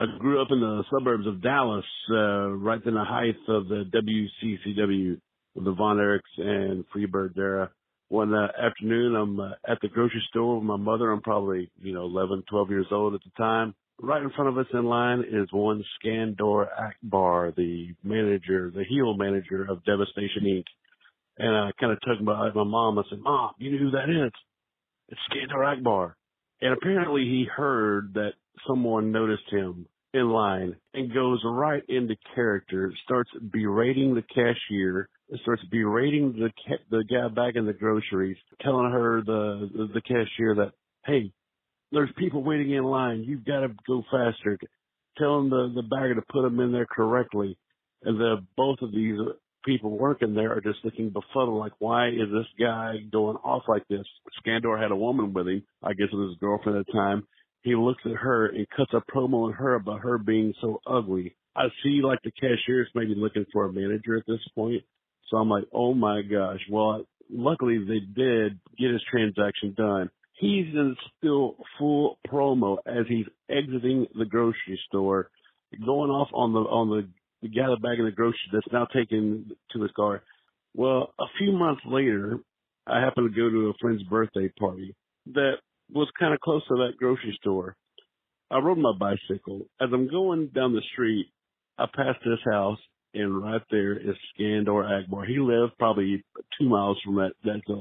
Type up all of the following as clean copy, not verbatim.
I grew up in the suburbs of Dallas, right in the height of the WCCW, the Von Erichs and Freebird era. One afternoon, I'm at the grocery store with my mother. I'm probably, 11, 12 years old at the time. Right in front of us in line is one Skandor Akbar, the manager, the heel manager of Devastation Inc. And I kind of tugged my mom. I said, "Mom, you know who that is? It's Skandor Akbar." And apparently he heard that someone noticed him in line and goes right into character, starts berating the cashier, starts berating the guy back in the groceries, telling her, the cashier, that, "Hey, there's people waiting in line. You've got to go faster." Telling the bagger to put them in there correctly. And both of these people working there are just looking befuddled, like, why is this guy going off like this? Skandor had a woman with him, I guess it was his girlfriend at the time. He looks at her and cuts a promo on her about her being so ugly. I see, like, the cashier's maybe looking for a manager at this point. So I'm like, oh, my gosh. Well, luckily they did get his transaction done. He's in still full promo as he's exiting the grocery store, going off on the guy back in the grocery that's now taken to his car. Well, a few months later, I happened to go to a friend's birthday party that was kind of close to that grocery store. I rode my bicycle. As I'm going down the street, I passed this house, and right there is Skandor Akbar. He lived probably 2 miles from that zone.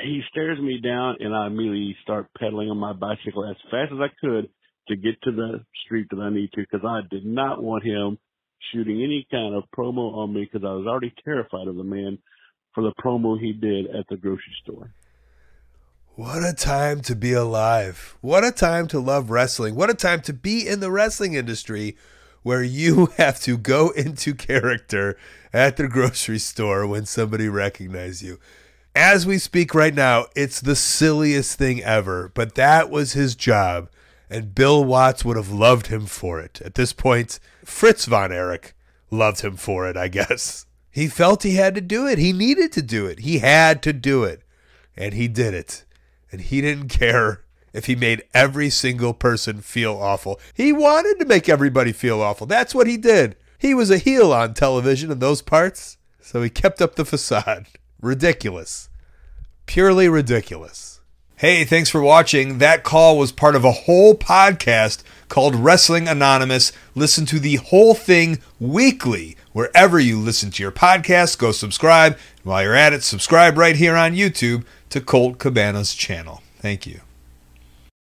He stares me down, and I immediately start pedaling on my bicycle as fast as I could to get to the street that I need to, because I did not want him shooting any kind of promo on me, because I was already terrified of the man for the promo he did at the grocery store. What a time to be alive. What a time to love wrestling. What a time to be in the wrestling industry, where you have to go into character at the grocery store when somebody recognizes you. As we speak right now, it's the silliest thing ever, but that was his job, and Bill Watts would have loved him for it. At this point, Fritz von Erich loved him for it, I guess. He felt he had to do it. He needed to do it. He had to do it, and he did it. And he didn't care if he made every single person feel awful. He wanted to make everybody feel awful. That's what he did. He was a heel on television in those parts, so he kept up the facade. Ridiculous. Purely ridiculous. Hey, thanks for watching. That call was part of a whole podcast called Wrestling Anonymous. Listen to the whole thing weekly wherever you listen to your podcast. Go subscribe. While you're at it, subscribe right here on YouTube to Colt Cabana's channel. Thank you.